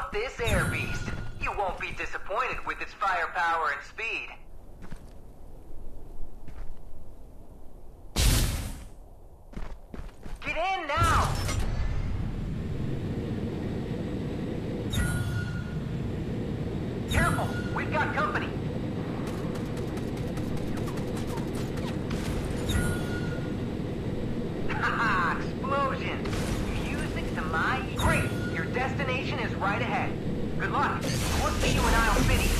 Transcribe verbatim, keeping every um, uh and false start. about this air beast. You won't be disappointed with its firepower and speed. Get in now! Careful! We've got company! Haha! Explosion! Music to my ears! Great! Your destination is right ahead. Good luck! We'll see you in Isle City.